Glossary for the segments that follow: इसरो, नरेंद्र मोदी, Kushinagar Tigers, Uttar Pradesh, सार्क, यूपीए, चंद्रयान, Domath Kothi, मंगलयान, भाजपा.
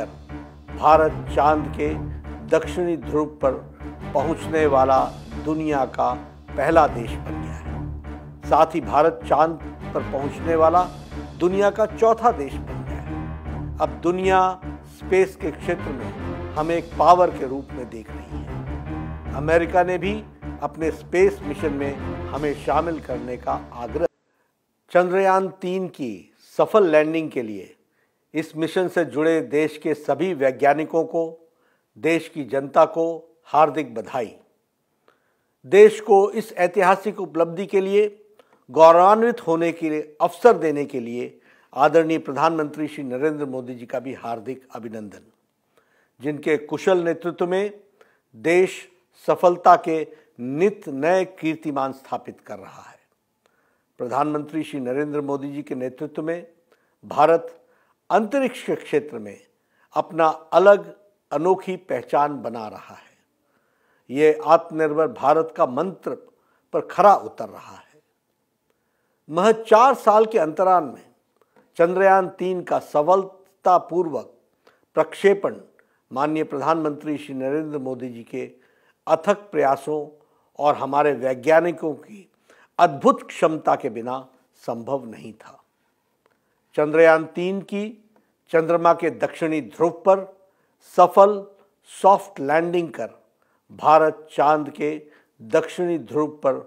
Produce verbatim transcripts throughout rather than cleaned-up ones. भारत चांद के दक्षिणी ध्रुव पर पहुंचने वाला दुनिया का पहला देश बन गया है। साथ ही भारत चांद पर पहुंचने वाला दुनिया का चौथा देश बन गया है। अब दुनिया स्पेस के क्षेत्र में हमें एक पावर के रूप में देख रही है। अमेरिका ने भी अपने स्पेस मिशन में हमें शामिल करने का आग्रह। चंद्रयान तीन की सफल लैंडिंग के लिए इस मिशन से जुड़े देश के सभी वैज्ञानिकों को, देश की जनता को हार्दिक बधाई। देश को इस ऐतिहासिक उपलब्धि के लिए गौरवान्वित होने के लिए अवसर देने के लिए आदरणीय प्रधानमंत्री श्री नरेंद्र मोदी जी का भी हार्दिक अभिनंदन, जिनके कुशल नेतृत्व में देश सफलता के नित नए कीर्तिमान स्थापित कर रहा है। प्रधानमंत्री श्री नरेंद्र मोदी जी के नेतृत्व में भारत अंतरिक्ष के क्षेत्र में अपना अलग अनोखी पहचान बना रहा है। ये आत्मनिर्भर भारत का मंत्र पर खरा उतर रहा है। महज चार साल के अंतराल में चंद्रयान तीन का सफलतापूर्वक प्रक्षेपण माननीय प्रधानमंत्री श्री नरेंद्र मोदी जी के अथक प्रयासों और हमारे वैज्ञानिकों की अद्भुत क्षमता के बिना संभव नहीं था। चंद्रयान तीन की चंद्रमा के दक्षिणी ध्रुव पर सफल सॉफ्ट लैंडिंग कर भारत चांद के दक्षिणी ध्रुव पर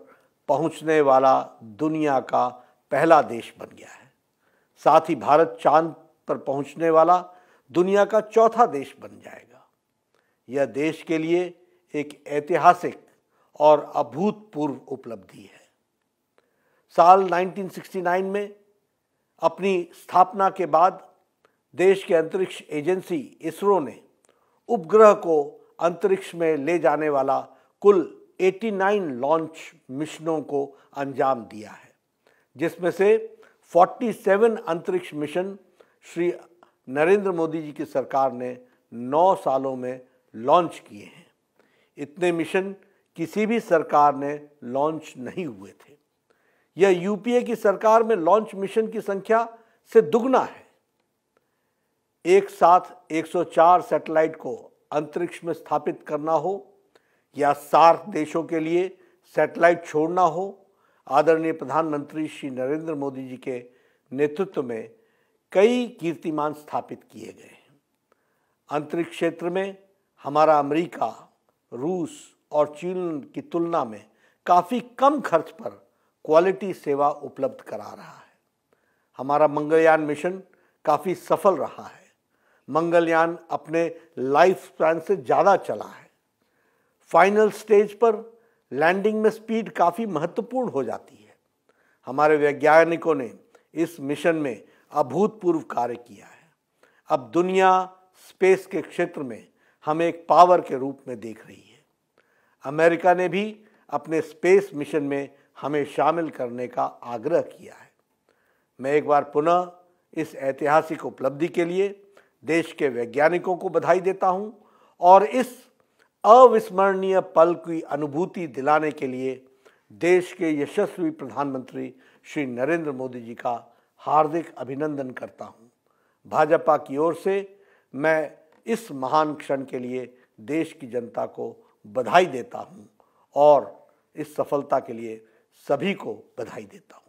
पहुंचने वाला दुनिया का पहला देश बन गया है। साथ ही भारत चांद पर पहुंचने वाला दुनिया का चौथा देश बन जाएगा। यह देश के लिए एक ऐतिहासिक और अभूतपूर्व उपलब्धि है। साल उन्नीस सौ उनहत्तर में अपनी स्थापना के बाद देश के अंतरिक्ष एजेंसी इसरो ने उपग्रह को अंतरिक्ष में ले जाने वाला कुल नवासी लॉन्च मिशनों को अंजाम दिया है, जिसमें से सैंतालीस अंतरिक्ष मिशन श्री नरेंद्र मोदी जी की सरकार ने नौ सालों में लॉन्च किए हैं। इतने मिशन किसी भी सरकार ने लॉन्च नहीं हुए थे। यह यूपीए की सरकार में लॉन्च मिशन की संख्या से दुगना है। एक साथ एक सौ चार सैटेलाइट को अंतरिक्ष में स्थापित करना हो या सार्क देशों के लिए सैटेलाइट छोड़ना हो, आदरणीय प्रधानमंत्री श्री नरेंद्र मोदी जी के नेतृत्व में कई कीर्तिमान स्थापित किए गए हैं। अंतरिक्ष क्षेत्र में हमारा अमेरिका, रूस और चीन की तुलना में काफ़ी कम खर्च पर क्वालिटी सेवा उपलब्ध करा रहा है। हमारा मंगलयान मिशन काफ़ी सफल रहा है। मंगलयान अपने लाइफ स्पैन से ज़्यादा चला है। फाइनल स्टेज पर लैंडिंग में स्पीड काफ़ी महत्वपूर्ण हो जाती है। हमारे वैज्ञानिकों ने इस मिशन में अभूतपूर्व कार्य किया है। अब दुनिया स्पेस के क्षेत्र में हमें एक पावर के रूप में देख रही है। अमेरिका ने भी अपने स्पेस मिशन में हमें शामिल करने का आग्रह किया है। मैं एक बार पुनः इस ऐतिहासिक उपलब्धि के लिए देश के वैज्ञानिकों को बधाई देता हूं और इस अविस्मरणीय पल की अनुभूति दिलाने के लिए देश के यशस्वी प्रधानमंत्री श्री नरेंद्र मोदी जी का हार्दिक अभिनंदन करता हूं। भाजपा की ओर से मैं इस महान क्षण के लिए देश की जनता को बधाई देता हूं और इस सफलता के लिए सभी को बधाई देता हूँ।